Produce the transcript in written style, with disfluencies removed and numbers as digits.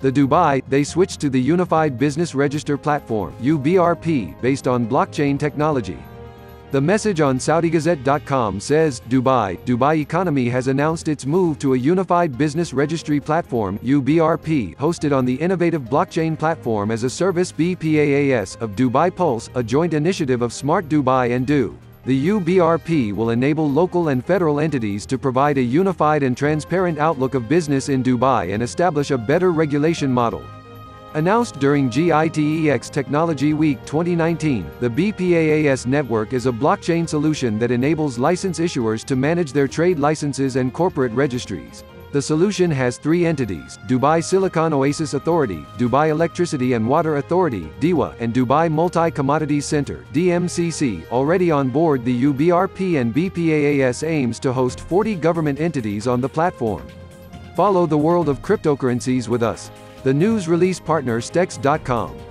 the Dubai, they switched to the Unified Business Register Platform (UBRP) based on blockchain technology. The message on SaudiGazette.com says, Dubai Economy has announced its move to a Unified Business Registry Platform (UBRP) hosted on the innovative blockchain platform as a service (BPaaS) of Dubai Pulse, a joint initiative of Smart Dubai and DU. The UBRP will enable local and federal entities to provide a unified and transparent outlook of business in Dubai and establish a better regulation model. Announced during GITEX Technology Week 2019, the BPaaS network is a blockchain solution that enables license issuers to manage their trade licenses and corporate registries. The solution has three entities: Dubai Silicon Oasis Authority, Dubai Electricity and Water Authority (DEWA), and Dubai Multi Commodities Center (DMCC). Already on board, the UBRP and BPaaS aims to host 40 government entities on the platform. Follow the world of cryptocurrencies with us. The news release partner Stex.com.